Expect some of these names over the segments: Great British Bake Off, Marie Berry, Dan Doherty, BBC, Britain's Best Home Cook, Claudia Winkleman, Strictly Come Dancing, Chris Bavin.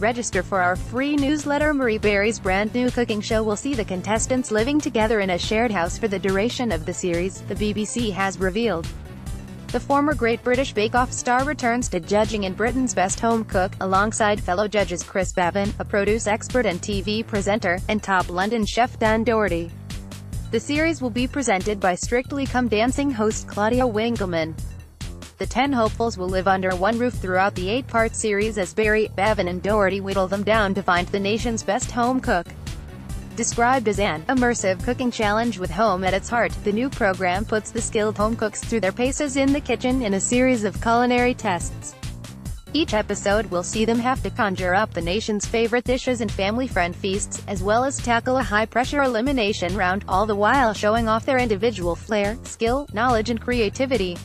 Register for our free newsletter. Marie Berry's brand new cooking show will see the contestants living together in a shared house for the duration of the series, the BBC has revealed. The former Great British Bake Off star returns to judging in Britain's Best Home Cook, alongside fellow judges Chris Bavin, a produce expert and TV presenter, and top London chef Dan Doherty. The series will be presented by Strictly Come Dancing host Claudia Winkleman. The 10 hopefuls will live under one roof throughout the 8-part series as Berry, Bavin and Doherty whittle them down to find the nation's best home cook. Described as an immersive cooking challenge with home at its heart, the new program puts the skilled home cooks through their paces in the kitchen in a series of culinary tests. Each episode will see them have to conjure up the nation's favorite dishes and family-friend feasts, as well as tackle a high-pressure elimination round, all the while showing off their individual flair, skill, knowledge and creativity.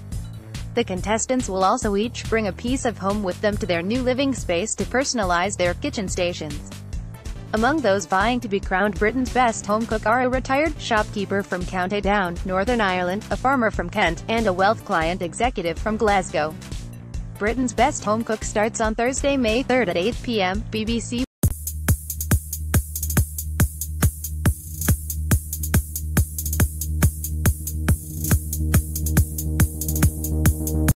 The contestants will also each bring a piece of home with them to their new living space to personalize their kitchen stations. Among those vying to be crowned Britain's Best Home Cook are a retired shopkeeper from County Down, Northern Ireland, a farmer from Kent, and a wealth client executive from Glasgow. Britain's Best Home Cook starts on Thursday, May 3rd at 8 p.m., BBC.